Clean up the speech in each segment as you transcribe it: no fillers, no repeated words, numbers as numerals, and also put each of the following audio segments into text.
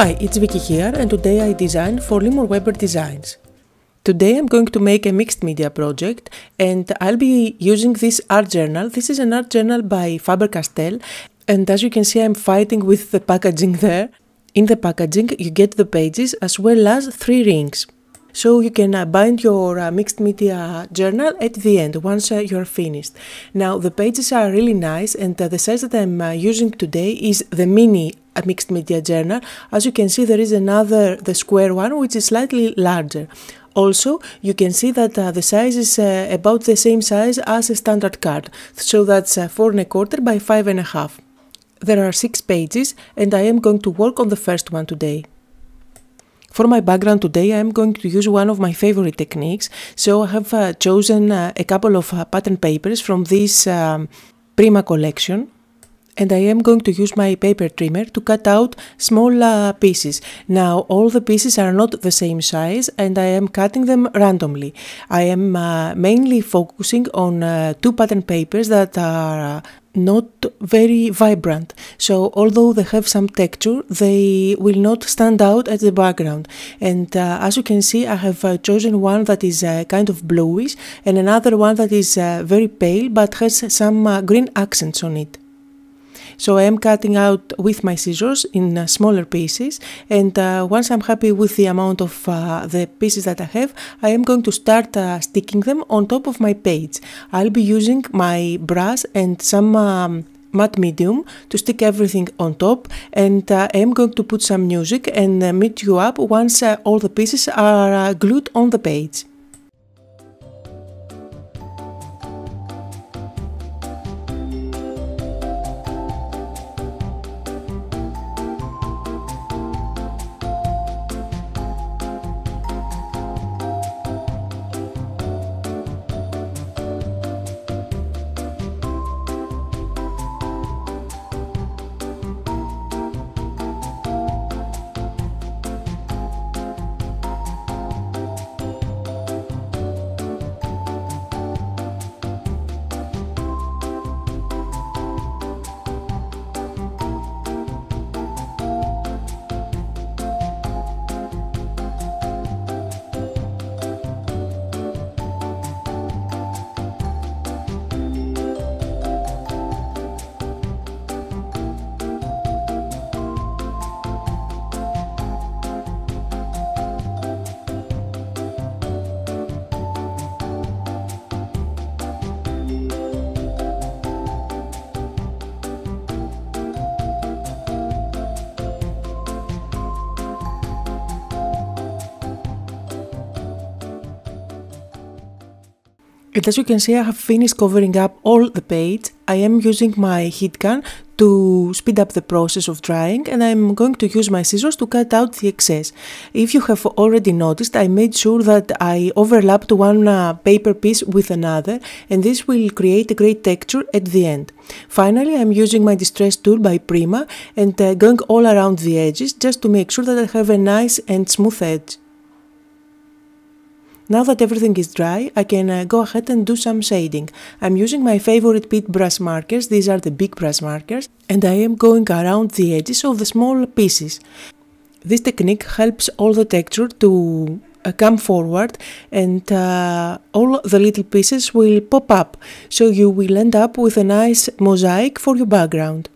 Hi, it's Vicky here and today I design for Limor Weber Designs. Today I'm going to make a mixed media project and I'll be using this art journal. This is an art journal by Faber-Castell and as you can see I'm fighting with the packaging there. In the packaging you get the pages as well as three rings. So you can bind your mixed media journal at the end once you're finished. Now the pages are really nice and the size that I'm using today is the mini mixed media journal. As you can see there is another, the square one, which is slightly larger. Also you can see that the size is about the same size as a standard card. So that's 4¼ by 5½. There are 6 pages and I am going to work on the first one today. For my background today, I am going to use one of my favorite techniques, so I have chosen a couple of pattern papers from this Prima collection, and I am going to use my paper trimmer to cut out small pieces. Now, all the pieces are not the same size, and I am cutting them randomly. I am mainly focusing on 2 pattern papers that are not very vibrant, so although they have some texture they will not stand out at the background, and as you can see I have chosen one that is kind of bluish and another one that is very pale but has some green accents on it. So I am cutting out with my scissors in smaller pieces, and once I'm happy with the amount of the pieces that I have, I am going to start sticking them on top of my page. I'll be using my brush and some matte medium to stick everything on top, and I am going to put some music and meet you up once all the pieces are glued on the page. And as you can see I have finished covering up all the page. I am using my heat gun to speed up the process of drying and I am going to use my scissors to cut out the excess. If you have already noticed I made sure that I overlapped one paper piece with another, and this will create a great texture at the end. Finally I am using my Distress tool by Prima and going all around the edges just to make sure that I have a nice and smooth edge. Now that everything is dry, I can go ahead and do some shading. I'm using my favorite Pitt brush markers, these are the big brush markers, and I am going around the edges of the small pieces. This technique helps all the texture to come forward and all the little pieces will pop up, so you will end up with a nice mosaic for your background.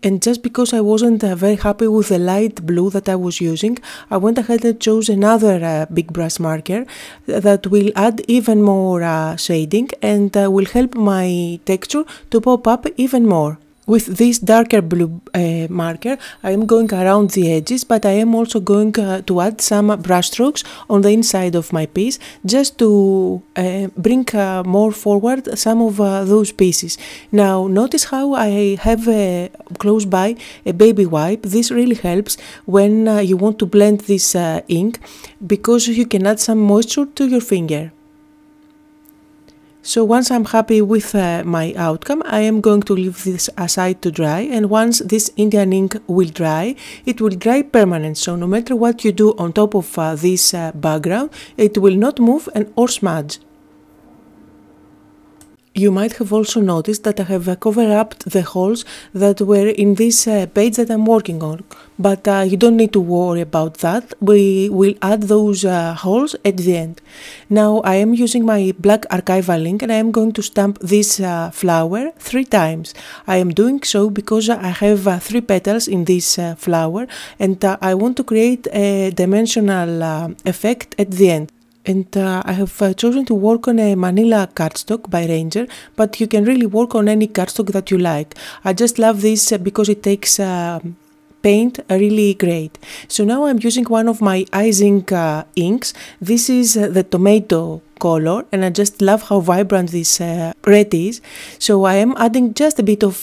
And just because I wasn't very happy with the light blue that I was using, I went ahead and chose another big brush marker that will add even more shading and will help my texture to pop up even more. With this darker blue marker, I am going around the edges, but I am also going to add some brush strokes on the inside of my piece just to bring more forward some of those pieces. Now, notice how I have close by a baby wipe. This really helps when you want to blend this ink because you can add some moisture to your finger. So once I'm happy with my outcome, I am going to leave this aside to dry, and once this Indian ink will dry, it will dry permanent, so no matter what you do on top of this background, it will not move or smudge. You might have also noticed that I have cover-upped the holes that were in this page that I'm working on, but you don't need to worry about that. We will add those holes at the end. Now I am using my black archival ink and I am going to stamp this flower 3 times. I am doing so because I have 3 petals in this flower, and I want to create a dimensional effect at the end. And I have chosen to work on a manila cardstock by Ranger, but you can really work on any cardstock that you like. I just love this because it takes paint really great. So now I'm using one of my IZINK inks. This is the tomato color, and I just love how vibrant this red is. So I am adding just a bit of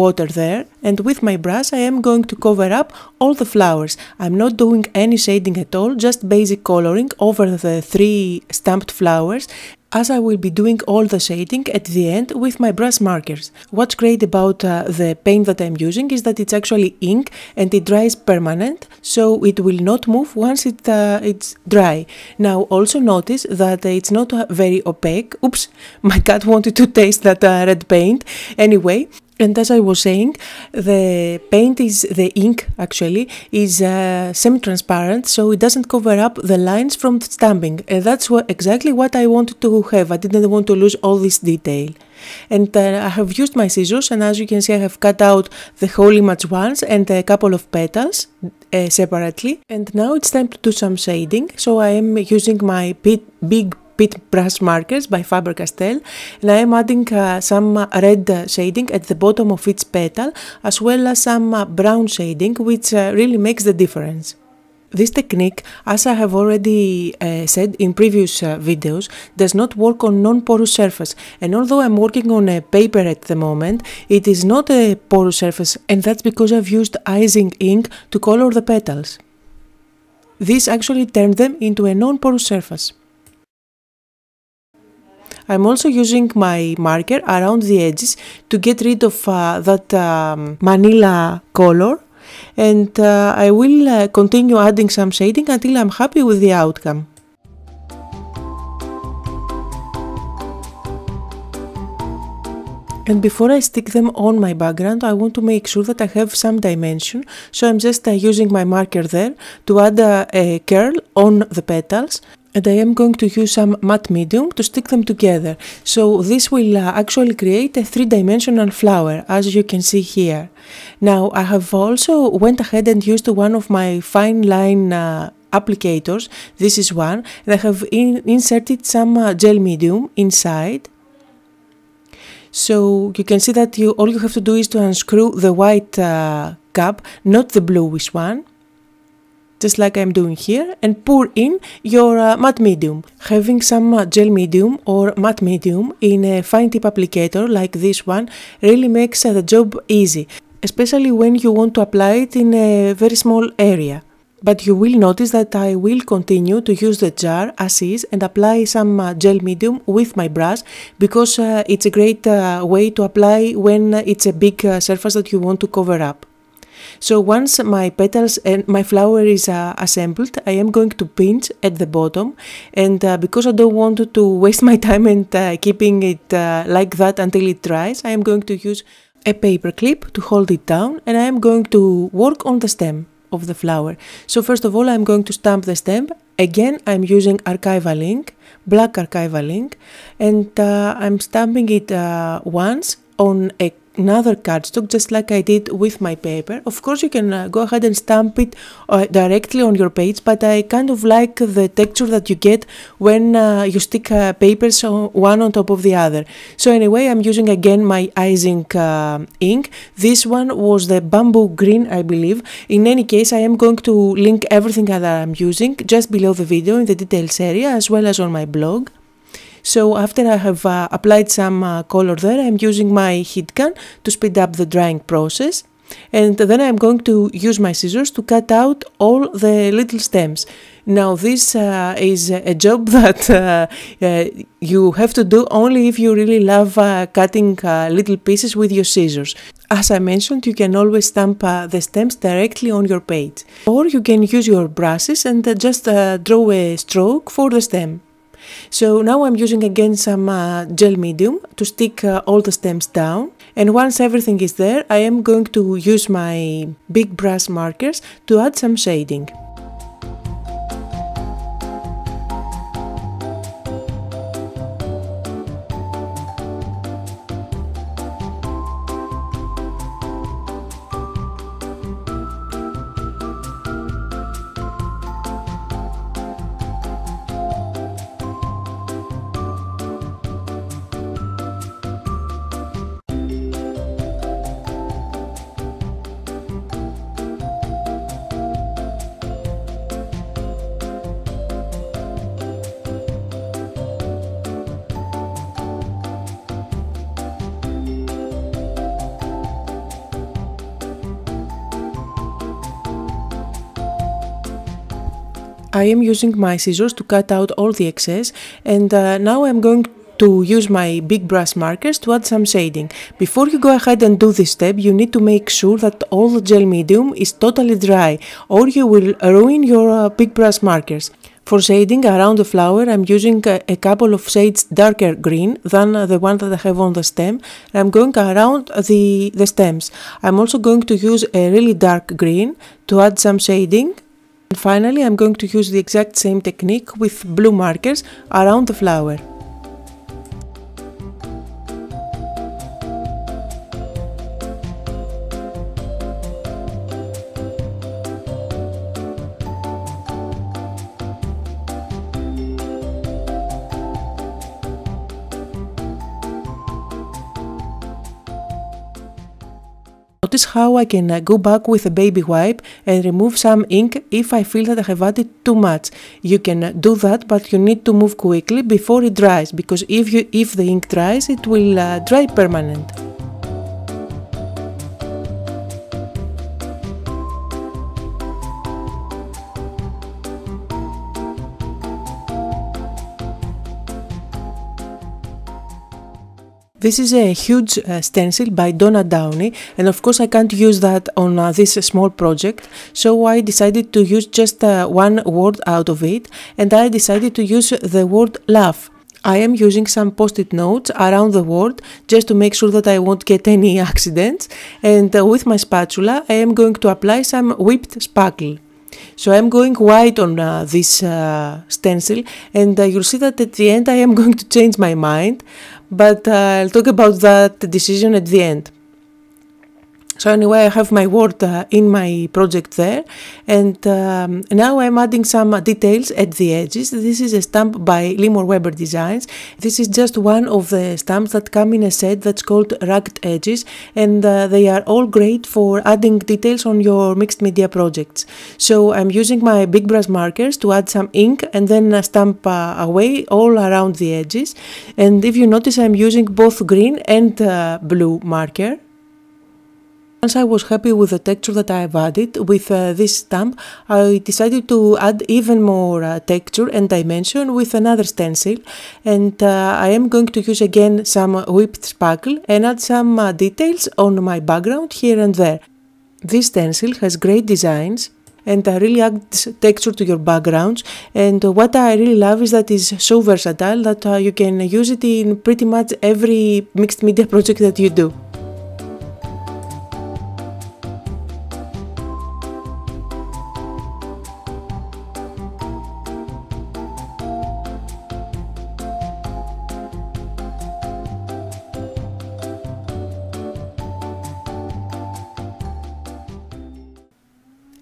water there, and with my brush I am going to cover up all the flowers. I'm not doing any shading at all, just basic coloring over the 3 stamped flowers, as I will be doing all the shading at the end with my brush markers. What's great about the paint that I'm using is that it's actually ink and it dries permanent, so it will not move once it's dry. Now also notice that it's not very opaque. Oops, my cat wanted to taste that red paint. Anyway, and as I was saying, the ink is semi-transparent, so it doesn't cover up the lines from stamping, and that's exactly what I wanted to have. I didn't want to lose all this detail. And I have used my scissors, and as you can see I have cut out the whole image once and a couple of petals separately. And now it's time to do some shading, so I am using my big Pitt brush markers by Faber-Castell, and I am adding some red shading at the bottom of each petal, as well as some brown shading, which really makes the difference. This technique, as I have already said in previous videos, does not work on non-porous surface, and although I'm working on a paper at the moment, it is not a porous surface, and that's because I've used IZINK ink to color the petals. This actually turned them into a non-porous surface. I'm also using my marker around the edges to get rid of that manila color, and I will continue adding some shading until I'm happy with the outcome. And before I stick them on my background, I want to make sure that I have some dimension, so I'm just using my marker there to add a curl on the petals. And I am going to use some matte medium to stick them together. So this will actually create a 3-dimensional flower, as you can see here. Now I have also went ahead and used one of my fine line applicators. This is one, and I have inserted some gel medium inside. So you can see that all you have to do is to unscrew the white cap, not the bluish one, just like I'm doing here, and pour in your matte medium. Having some gel medium or matte medium in a fine tip applicator like this one really makes the job easy, especially when you want to apply it in a very small area. But you will notice that I will continue to use the jar as is and apply some gel medium with my brush, because it's a great way to apply when it's a big surface that you want to cover up. So once my petals and my flower is assembled, I am going to pinch at the bottom, and because I don't want to waste my time and keeping it like that until it dries, I am going to use a paper clip to hold it down, and I am going to work on the stem of the flower. So first of all I'm going to stamp the stem. Again I'm using archival ink, black archival ink, and I'm stamping it once on a another cardstock, just like I did with my paper. Of course you can go ahead and stamp it directly on your page, but I kind of like the texture that you get when you stick papers one on top of the other. So anyway, I'm using again my IZINK ink. This one was the bamboo green, I believe. In any case, I am going to link everything that I'm using just below the video in the details area, as well as on my blog. So after I have applied some color there, I'm using my heat gun to speed up the drying process, and then I'm going to use my scissors to cut out all the little stems. Now this is a job that you have to do only if you really love cutting little pieces with your scissors. As I mentioned, you can always stamp the stems directly on your page, or you can use your brushes and just draw a stroke for the stem. So now I'm using again some gel medium to stick all the stems down, and once everything is there I am going to use my big brass markers to add some shading. I am using my scissors to cut out all the excess, and now I'm going to use my big brass markers to add some shading. Before you go ahead and do this step, you need to make sure that all the gel medium is totally dry, or you will ruin your big brass markers. For shading around the flower, I'm using a couple of shades darker green than the one that I have on the stem, and I'm going around the stems. I'm also going to use a really dark green to add some shading. And finally, I'm going to use the exact same technique with blue markers around the flower. Notice how I can go back with a baby wipe and remove some ink if I feel that I have added too much. You can do that, but you need to move quickly before it dries, because if the ink dries, it will dry permanent. This is a huge stencil by Donna Downey, and of course I can't use that on this small project, so I decided to use just one word out of it, and I decided to use the word laugh. I am using some post-it notes around the word just to make sure that I won't get any accidents, and with my spatula I am going to apply some whipped spackle. So I'm going white on this stencil, and you'll see that at the end I am going to change my mind, but I'll talk about that decision at the end. So anyway, I have my word in my project there, and now I'm adding some details at the edges. This is a stamp by Limor Weber Designs. This is just one of the stamps that come in a set that's called Ragged Edges, and they are all great for adding details on your mixed media projects. So I'm using my big brass markers to add some ink and then stamp away all around the edges. And if you notice, I'm using both green and blue marker. Once I was happy with the texture that I have added with this stamp, I decided to add even more texture and dimension with another stencil, and I am going to use again some whipped spackle and add some details on my background here and there. This stencil has great designs and really adds texture to your backgrounds, and what I really love is that it's so versatile that you can use it in pretty much every mixed media project that you do.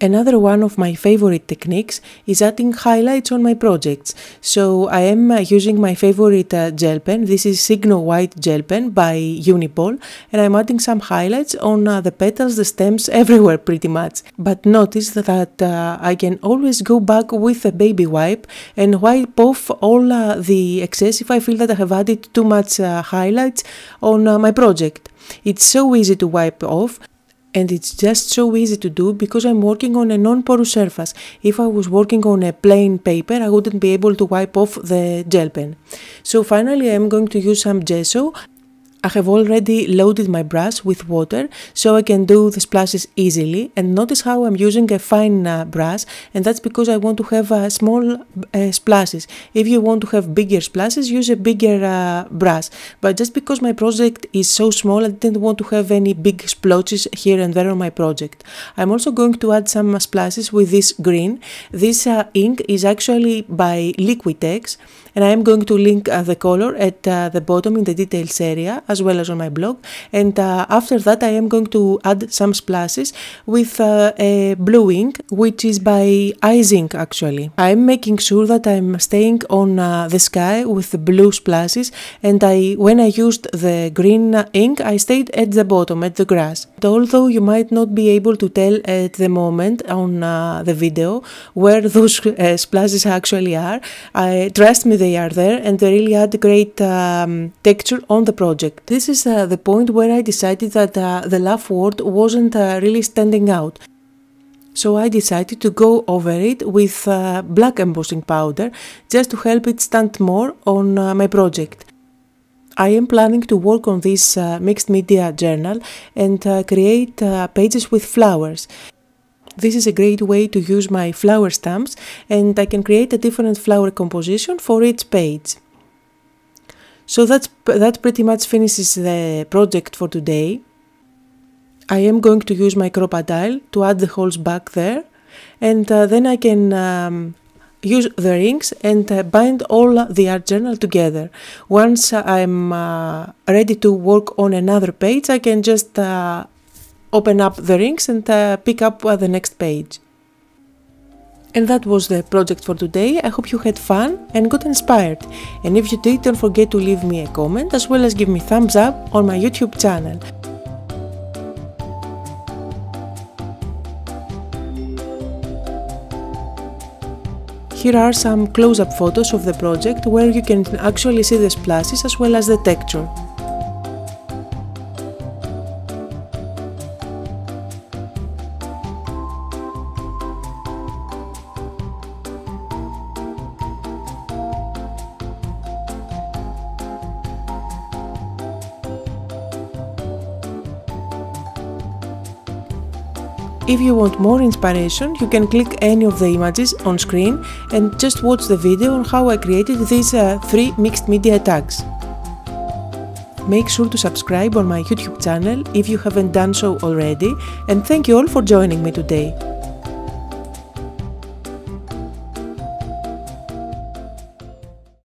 Another one of my favorite techniques is adding highlights on my projects. So I am using my favorite gel pen. This is Signo White Gel Pen by Uni-ball, and I'm adding some highlights on the petals, the stems, everywhere pretty much. But notice that I can always go back with a baby wipe and wipe off all the excess if I feel that I have added too much highlights on my project. It's so easy to wipe off. And it's just so easy to do because I'm working on a non-porous surface. If I was working on a plain paper, I wouldn't be able to wipe off the gel pen. So finally, I'm going to use some gesso. I have already loaded my brush with water so I can do the splashes easily, and notice how I'm using a fine brush, and that's because I want to have small splashes. If you want to have bigger splashes, use a bigger brush, but just because my project is so small, I didn't want to have any big splotches here and there on my project. I'm also going to add some splashes with this green. This ink is actually by Liquitex, and I am going to link the color at the bottom in the details area, as well as on my blog, and after that I am going to add some splashes with a blue ink, which is by IZINK actually. I am making sure that I am staying on the sky with the blue splashes, and when I used the green ink I stayed at the bottom, at the grass. But although you might not be able to tell at the moment on the video where those splashes actually are, trust me, they are there, and they really add great texture on the project. This is the point where I decided that the laugh word wasn't really standing out. So I decided to go over it with black embossing powder just to help it stand more on my project. I am planning to work on this mixed media journal and create pages with flowers. This is a great way to use my flower stamps, and I can create a different flower composition for each page. So that pretty much finishes the project for today. I am going to use my Cropadile to add the holes back there, and then I can use the rings and bind all the art journal together. Once I'm ready to work on another page, I can just open up the rings and pick up the next page. And that was the project for today. I hope you had fun and got inspired. And if you did, don't forget to leave me a comment, as well as give me thumbs up on my YouTube channel. Here are some close-up photos of the project where you can actually see the splashes as well as the texture. If you want more inspiration, you can click any of the images on screen and just watch the video on how I created these 3 mixed media tags. Make sure to subscribe on my YouTube channel if you haven't done so already, and thank you all for joining me today.